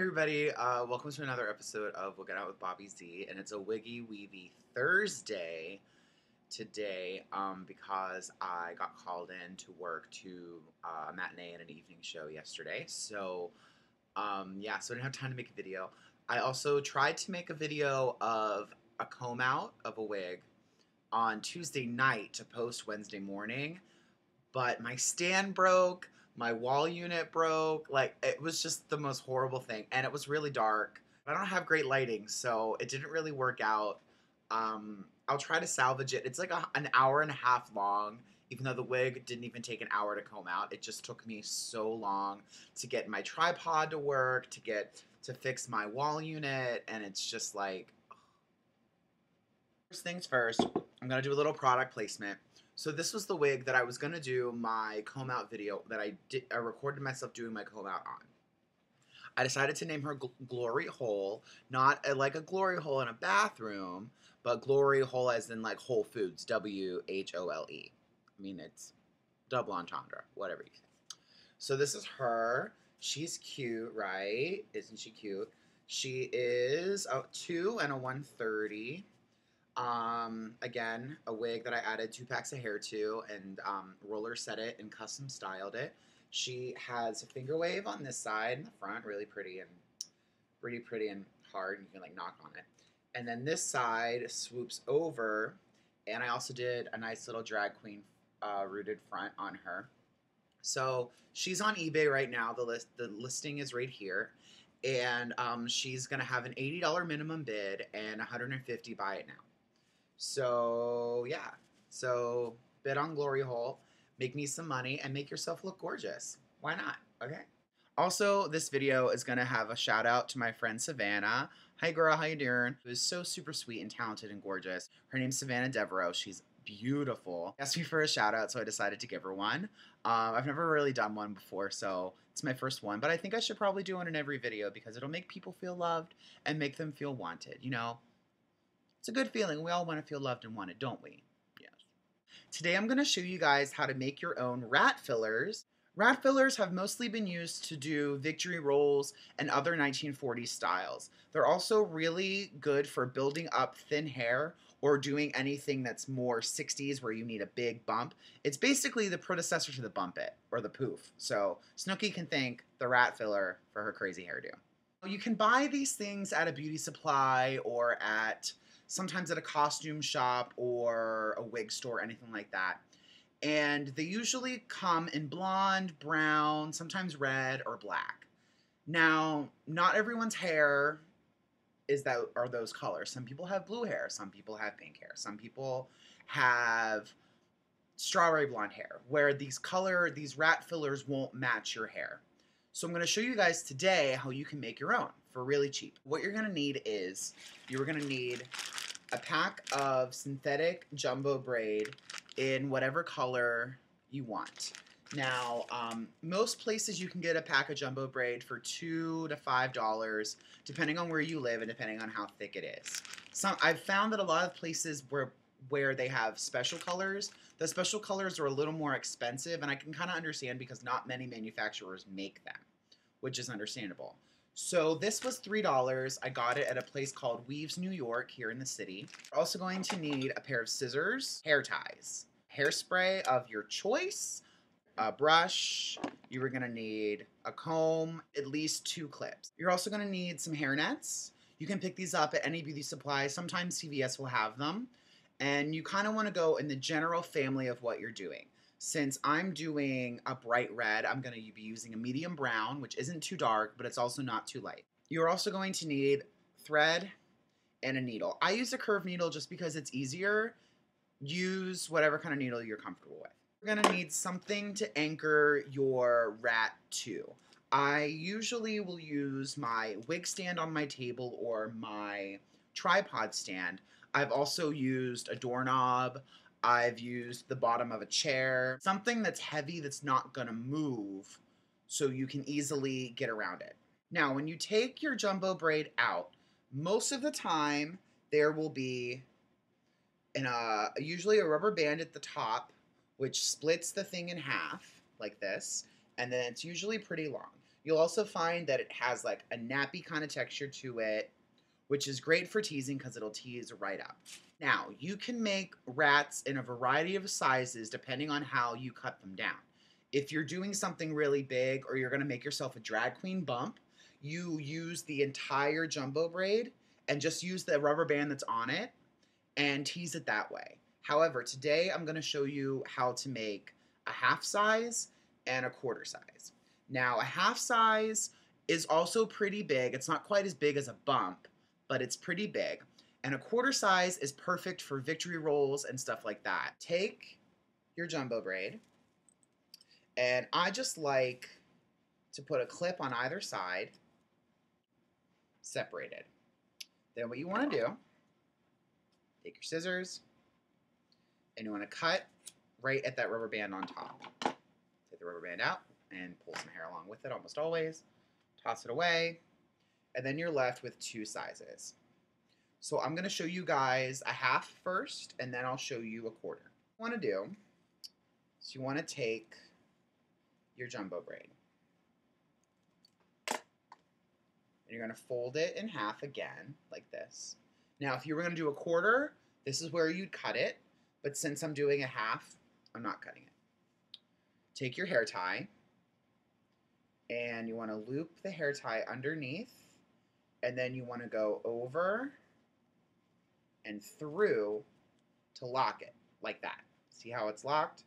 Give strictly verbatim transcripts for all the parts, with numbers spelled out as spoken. everybody, uh, welcome to another episode of Wiggin' Out with Bobby Z, and it's a Wiggy Weavy Thursday today um, because I got called in to work to uh, a matinee and an evening show yesterday, so um, yeah, so I didn't have time to make a video. I also tried to make a video of a comb out of a wig on Tuesday night to post Wednesday morning, but my stand broke. My wall unit broke. Like, it was just the most horrible thing. And it was really dark. I don't have great lighting, so it didn't really work out. Um, I'll try to salvage it. It's like a, an hour and a half long, even though the wig didn't even take an hour to comb out. It just took me so long to get my tripod to work, to get to fix my wall unit. And it's just like, ugh. First things first, I'm going to do a little product placement. So this was the wig that I was going to do my comb out video that I did. I recorded myself doing my comb out on. I decided to name her Gl Glory Hole, not a, like a glory hole in a bathroom, but Glory Hole as in like Whole Foods, W H O L E. I mean, it's double entendre, whatever you think. So this is her. She's cute, right? Isn't she cute? She is a two and a one thirty. Um, again, a wig that I added two packs of hair to, and um, roller set it and custom styled it. She has a finger wave on this side in the front, really pretty and pretty, pretty and hard. You can like knock on it. And then this side swoops over, and I also did a nice little drag queen uh, rooted front on her. So she's on eBay right now. The list, the listing is right here, and um, she's gonna have an eighty dollar minimum bid and one hundred fifty dollars buy it now. So, yeah. So, bid on Glory Hole. Make me some money and make yourself look gorgeous. Why not? Okay. Also, this video is going to have a shout out to my friend Savannah. Hi, girl. How you doing? Who is so super sweet and talented and gorgeous. Her name's Savannah Devereaux. She's beautiful. She asked me for a shout out, so I decided to give her one. Um, I've never really done one before, so it's my first one. But I think I should probably do one in every video because it'll make people feel loved and make them feel wanted, you know? It's a good feeling. We all want to feel loved and wanted, don't we? Yes. Today I'm going to show you guys how to make your own rat fillers. Rat fillers have mostly been used to do victory rolls and other nineteen forties styles. They're also really good for building up thin hair or doing anything that's more sixties where you need a big bump. It's basically the predecessor to the bumpit or the poof. So Snooki can thank the rat filler for her crazy hairdo. You can buy these things at a beauty supply or at sometimes at a costume shop or a wig store, anything like that. And they usually come in blonde, brown, sometimes red or black. Now, not everyone's hair is that are those colors. Some people have blue hair, some people have pink hair, some people have strawberry blonde hair, where these color, these rat fillers won't match your hair. So I'm going to show you guys today how you can make your own for really cheap. What you're going to need is you're going to need a pack of synthetic jumbo braid in whatever color you want. Now, um, most places you can get a pack of jumbo braid for two to five dollars, depending on where you live and depending on how thick it is. Some I've found that a lot of places where where they have special colors, the special colors are a little more expensive, and I can kind of understand because not many manufacturers make them, which is understandable. So this was three dollars. I got it at a place called Weaves, New York, here in the city. You're also going to need a pair of scissors, hair ties, hairspray of your choice, a brush. You were gonna need a comb, at least two clips. You're also gonna need some hair nets. You can pick these up at any beauty supply. Sometimes C V S will have them. And you kind of want to go in the general family of what you're doing. Since I'm doing a bright red, I'm going to be using a medium brown, which isn't too dark, but it's also not too light. You're also going to need thread and a needle. I use a curved needle just because it's easier. Use whatever kind of needle you're comfortable with. You're going to need something to anchor your rat to. I usually will use my wig stand on my table or my tripod stand. I've also used a doorknob. I've used the bottom of a chair. Something that's heavy that's not going to move so you can easily get around it. Now, when you take your jumbo braid out, most of the time there will be an, uh, usually a rubber band at the top, which splits the thing in half like this, and then it's usually pretty long. You'll also find that it has like a nappy kind of texture to it, which is great for teasing because it'll tease right up. Now, you can make rats in a variety of sizes depending on how you cut them down. If you're doing something really big or you're going to make yourself a drag queen bump, you use the entire jumbo braid and just use the rubber band that's on it and tease it that way. However, today I'm going to show you how to make a half size and a quarter size. Now, a half size is also pretty big. It's not quite as big as a bump, but it's pretty big. And a quarter size is perfect for victory rolls and stuff like that. Take your jumbo braid, and I just like to put a clip on either side, separated. Then what you want to do, take your scissors, and you want to cut right at that rubber band on top. Take the rubber band out and pull some hair along with it almost always. Toss it away, and then you're left with two sizes. So I'm going to show you guys a half first, and then I'll show you a quarter. What you want to do is you want to take your jumbo braid, and you're going to fold it in half again, like this. Now, if you were going to do a quarter, this is where you'd cut it, but since I'm doing a half, I'm not cutting it. Take your hair tie, and you want to loop the hair tie underneath, and then you want to go over and through to lock it like that. See how it's locked?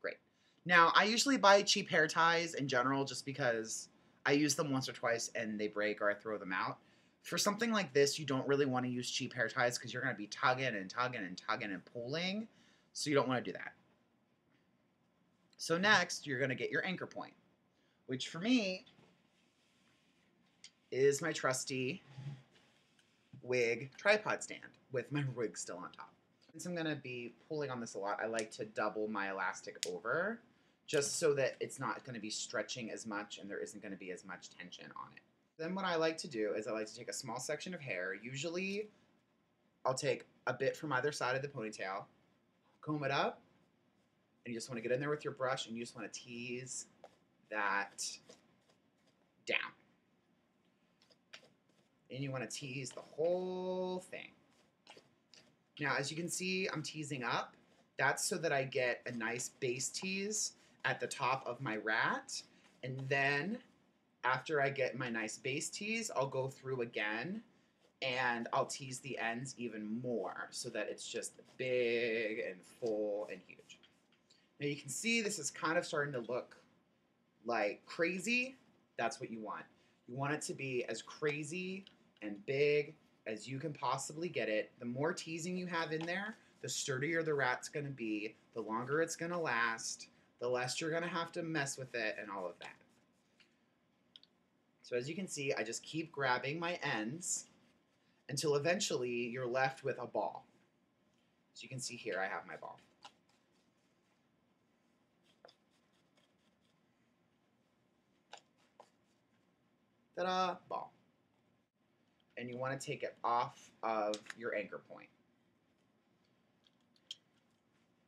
Great. Now, I usually buy cheap hair ties in general just because I use them once or twice and they break or I throw them out. For something like this, you don't really want to use cheap hair ties because you're going to be tugging and tugging and tugging and pulling, so you don't want to do that. So next, you're going to get your anchor point, which for me is my trusty wig tripod stand with my wig still on top. Since I'm gonna be pulling on this a lot, I like to double my elastic over just so that it's not gonna be stretching as much and there isn't gonna be as much tension on it. Then what I like to do is I like to take a small section of hair. Usually I'll take a bit from either side of the ponytail, comb it up, and you just wanna get in there with your brush and you just wanna tease that down, and you want to tease the whole thing. Now, as you can see, I'm teasing up. That's so that I get a nice base tease at the top of my rat, and then after I get my nice base tease, I'll go through again and I'll tease the ends even more so that it's just big and full and huge. Now you can see this is kind of starting to look like crazy. That's what you want. You want it to be as crazy and big as you can possibly get it. The more teasing you have in there, the sturdier the rat's going to be, the longer it's going to last, the less you're going to have to mess with it and all of that. So as you can see, I just keep grabbing my ends until eventually you're left with a ball. As you can see here, I have my ball. Ta-da, ball. And you want to take it off of your anchor point.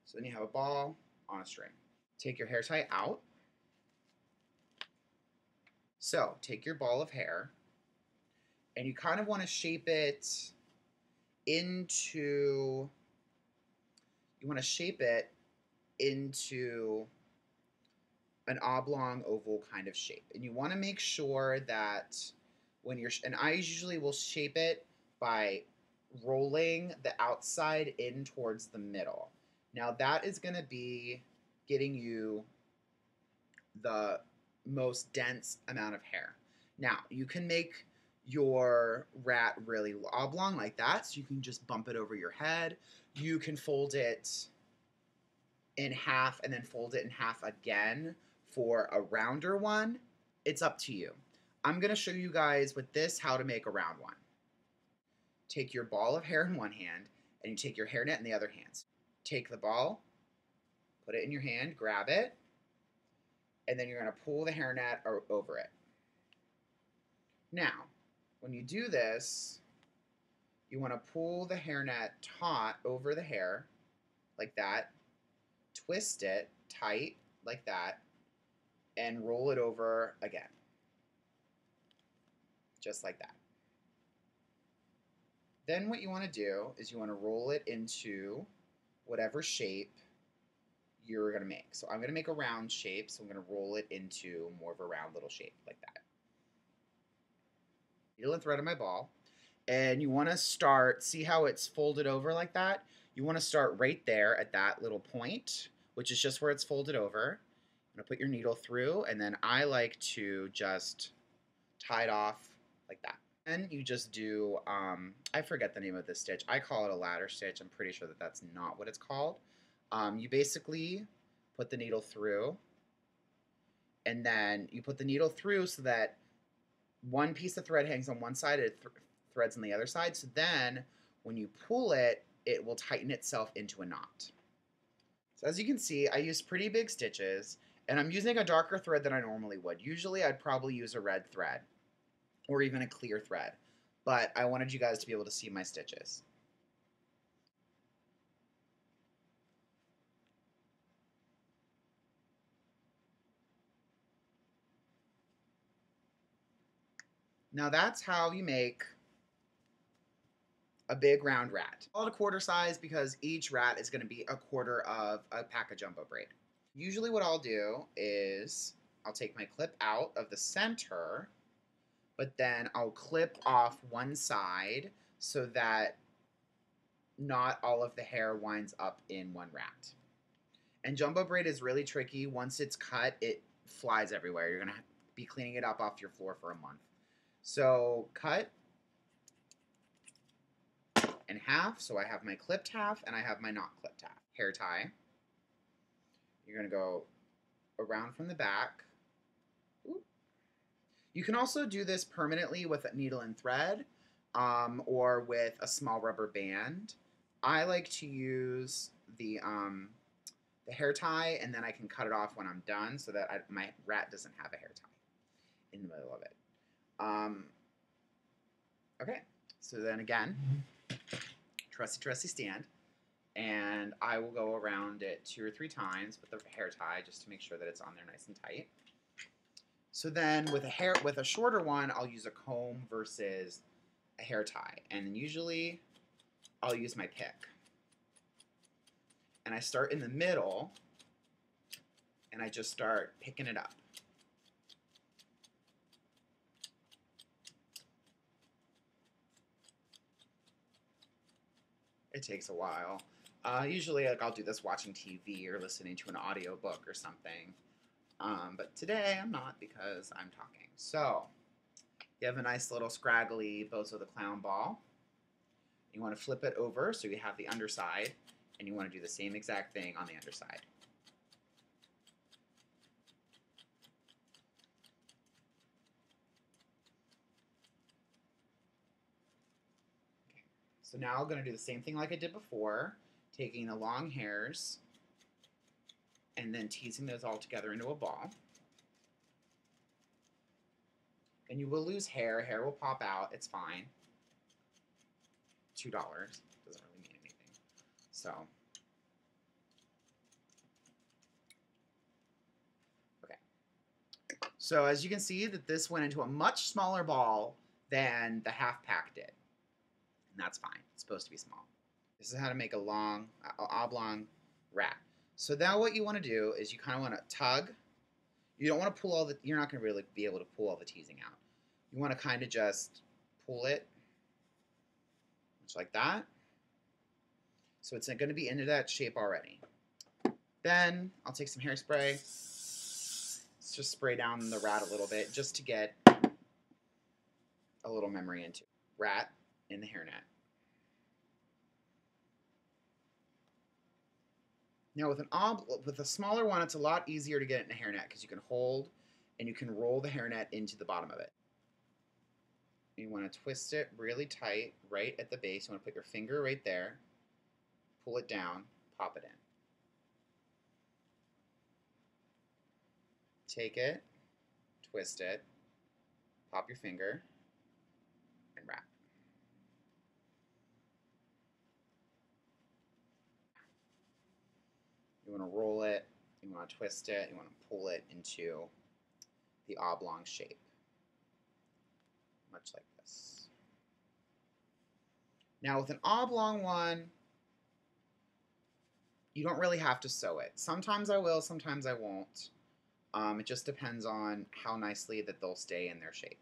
So then you have a ball on a string. Take your hair tie out. So take your ball of hair and you kind of want to shape it into, you want to shape it into an oblong oval kind of shape, and you want to make sure that when you're, and I usually will shape it by rolling the outside in towards the middle. Now that is going to be getting you the most dense amount of hair. Now you can make your rat really oblong like that, so you can just bump it over your head. You can fold it in half and then fold it in half again for a rounder one. It's up to you. I'm going to show you guys with this how to make a round one. Take your ball of hair in one hand and you take your hairnet in the other hand. Take the ball, put it in your hand, grab it, and then you're going to pull the hairnet over it. Now, when you do this, you want to pull the hairnet taut over the hair like that, twist it tight like that, and roll it over again. just like that. Then what you want to do is you want to roll it into whatever shape you're going to make. So I'm going to make a round shape, so I'm going to roll it into more of a round little shape like that. Needle and thread on my ball. And you want to start, see how it's folded over like that? You want to start right there at that little point, which is just where it's folded over. I'm going to put your needle through, and then I like to just tie it off like that. And you just do, um, I forget the name of this stitch. I call it a ladder stitch. I'm pretty sure that that's not what it's called. Um, you basically put the needle through, and then you put the needle through so that one piece of thread hangs on one side and it th threads on the other side. So then when you pull it, it will tighten itself into a knot. So as you can see, I use pretty big stitches, and I'm using a darker thread than I normally would. Usually I'd probably use a red thread, or even a clear thread, but I wanted you guys to be able to see my stitches. Now that's how you make a big round rat. Call it a quarter size because each rat is going to be a quarter of a pack of jumbo braid. Usually what I'll do is I'll take my clip out of the center, but then I'll clip off one side so that not all of the hair winds up in one rat. And jumbo braid is really tricky. Once it's cut, it flies everywhere. You're going to be cleaning it up off your floor for a month. So cut in half. So I have my clipped half and I have my not clipped half. Hair tie. You're going to go around from the back. You can also do this permanently with a needle and thread um, or with a small rubber band. I like to use the, um, the hair tie, and then I can cut it off when I'm done so that I, my rat doesn't have a hair tie in the middle of it. Um, okay, so then again, trusty, trusty stand, and I will go around it two or three times with the hair tie just to make sure that it's on there nice and tight. So then with a hair, with a shorter one, I'll use a comb versus a hair tie. And then usually I'll use my pick. And I start in the middle and I just start picking it up. It takes a while. Uh, usually like, I'll do this watching T V or listening to an audiobook or something. Um, but today I'm not because I'm talking. So you have a nice little scraggly Bozo the Clown ball. You want to flip it over so you have the underside, and you want to do the same exact thing on the underside. Okay. So now I'm going to do the same thing like I did before, taking the long hairs and then teasing those all together into a ball. And you will lose hair. Hair will pop out. It's fine. two dollars. Doesn't really mean anything. So. Okay. So as you can see that this went into a much smaller ball than the half pack did. And that's fine. It's supposed to be small. This is how to make a long, uh, oblong rat. So now what you want to do is you kind of want to tug. You don't want to pull all the, you're not going to really be able to pull all the teasing out. You want to kind of just pull it, just like that. So it's going to be into that shape already. Then I'll take some hairspray. Let's just spray down the rat a little bit just to get a little memory into it. Rat in the hairnet. Now with an ob with a smaller one, it's a lot easier to get it in a hairnet because you can hold and you can roll the hairnet into the bottom of it. You want to twist it really tight right at the base. You want to put your finger right there, pull it down, pop it in. Take it, twist it, pop your finger, and wrap. You want to roll it, you want to twist it, you want to pull it into the oblong shape. much like this. Now with an oblong one, you don't really have to sew it. Sometimes I will, sometimes I won't. Um, it just depends on how nicely that they'll stay in their shape.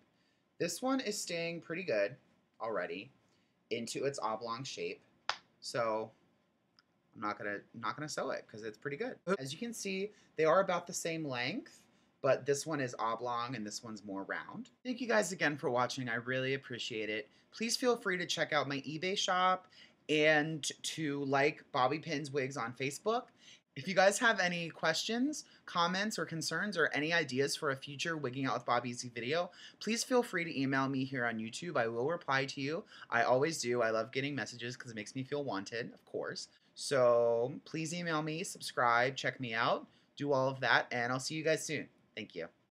This one is staying pretty good already into its oblong shape, so I'm not gonna not gonna sew it because it's pretty good. As you can see, they are about the same length, but this one is oblong and this one's more round. Thank you guys again for watching. I really appreciate it. Please feel free to check out my eBay shop and to like Bobby Pins Wigs on Facebook. If you guys have any questions, comments, or concerns, or any ideas for a future Wigging Out with Bobby Z video, please feel free to email me here on YouTube. I will reply to you. I always do. I love getting messages because it makes me feel wanted, of course. So please email me, subscribe, check me out, do all of that, and I'll see you guys soon. Thank you.